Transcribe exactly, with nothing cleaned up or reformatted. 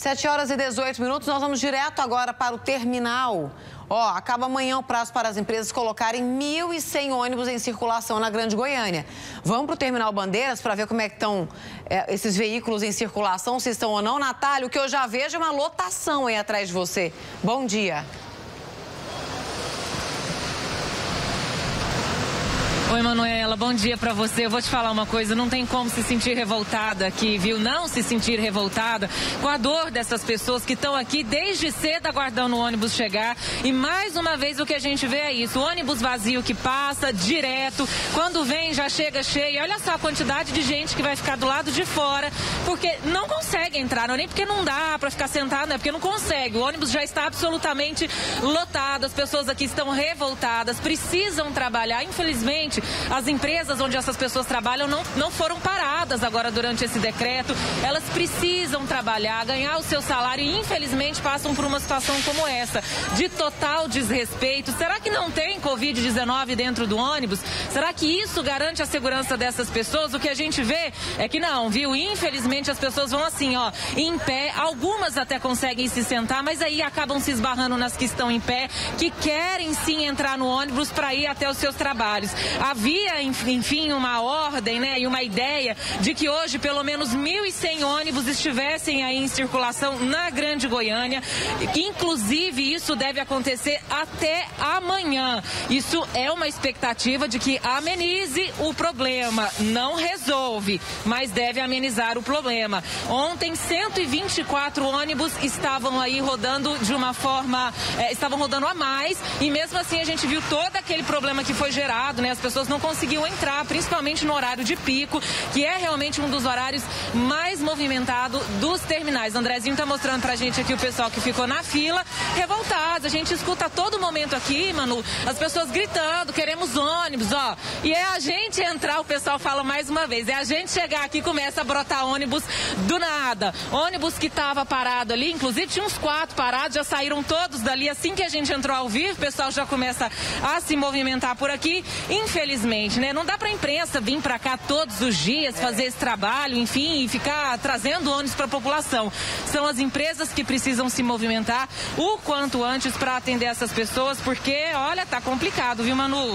sete horas e dezoito minutos, nós vamos direto agora para o terminal. Ó, acaba amanhã o prazo para as empresas colocarem mil e cem ônibus em circulação na Grande Goiânia. Vamos para o terminal Bandeiras para ver como é que estão é, esses veículos em circulação, se estão ou não. Natália, o que eu já vejo é uma lotação aí atrás de você. Bom dia. Oi, Manuela, bom dia pra você. Eu vou te falar uma coisa, não tem como se sentir revoltada aqui, viu? Não se sentir revoltada com a dor dessas pessoas que estão aqui desde cedo aguardando o ônibus chegar. E mais uma vez o que a gente vê é isso, o ônibus vazio que passa direto, quando vem já chega cheio. Olha só a quantidade de gente que vai ficar do lado de fora, porque não consegue entrar, não é nem porque não dá pra ficar sentado, não é porque não consegue. O ônibus já está absolutamente lotado, as pessoas aqui estão revoltadas, precisam trabalhar, infelizmente. As empresas onde essas pessoas trabalham não, não foram paradas agora durante esse decreto. Elas precisam trabalhar, ganhar o seu salário e infelizmente passam por uma situação como essa, de total desrespeito. Será que não tem covid dezenove dentro do ônibus? Será que isso garante a segurança dessas pessoas? O que a gente vê é que não, viu? Infelizmente as pessoas vão assim, ó, em pé. Algumas até conseguem se sentar, mas aí acabam se esbarrando nas que estão em pé, que querem sim entrar no ônibus para ir até os seus trabalhos. Havia, enfim, uma ordem, né, e uma ideia de que hoje pelo menos mil e cem ônibus estivessem aí em circulação na Grande Goiânia, que inclusive isso deve acontecer até amanhã. Isso é uma expectativa de que amenize o problema, não resolve, mas deve amenizar o problema. Ontem, cento e vinte e quatro ônibus estavam aí rodando de uma forma, é, estavam rodando a mais, e mesmo assim a gente viu todo aquele problema que foi gerado, né, as pessoas não conseguiam entrar, principalmente no horário de pico, que é realmente um dos horários mais movimentados dos terminais. Andrezinho está mostrando pra gente aqui o pessoal que ficou na fila, revoltado. A gente escuta a todo momento aqui, Manu, as pessoas gritando, queremos ônibus, ó. E é a gente entrar, o pessoal fala mais uma vez, é a gente chegar aqui e começa a brotar ônibus do nada. Ônibus que tava parado ali, inclusive tinha uns quatro parados, já saíram todos dali. Assim que a gente entrou ao vivo, o pessoal já começa a se movimentar por aqui. Infelizmente, Infelizmente, né? Não dá pra imprensa vir pra cá todos os dias, fazer esse trabalho, enfim, e ficar trazendo ônibus pra população. São as empresas que precisam se movimentar o quanto antes pra atender essas pessoas, porque, olha, tá complicado, viu, Manu?